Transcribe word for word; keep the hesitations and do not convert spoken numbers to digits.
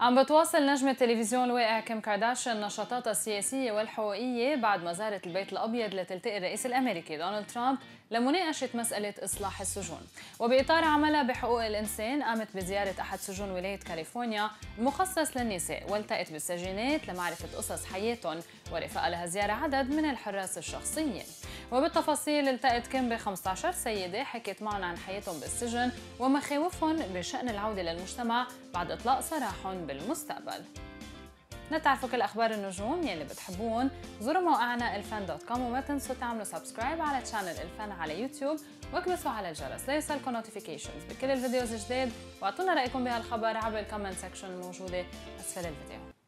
عم بتواصل نجمة تلفزيون الواقع كيم كارداشيان نشاطاتها السياسية والحقوقية بعد ما زارت البيت الأبيض لتلتقي الرئيس الأمريكي دونالد ترامب لمناقشة مسألة إصلاح السجون. وبإطار عملها بحقوق الإنسان قامت بزيارة أحد سجون ولاية كاليفورنيا المخصص للنساء والتقت بالسجينات لمعرفة قصص حياتهم ورفق لها زيارة عدد من الحراس الشخصيين. وبالتفاصيل التقت كيم ب خمسة عشر سيدة حكت معهم عن حياتهم بالسجن ومخاوفهم بشأن العودة للمجتمع بعد إطلاق سراحهم بالمستقبل. نتعرفوا كل أخبار النجوم يلي بتحبون، زوروا موقعنا الفان دوت كوم وما تنسوا تعملوا سبسكرايب على تشانل الفان على يوتيوب واكبسوا على الجرس ليصلكم نوتيفيكيشنز بكل الفيديوز الجديد، واعطونا رأيكم بهالخبر عبر الكومنت سكشن الموجودة أسفل الفيديو.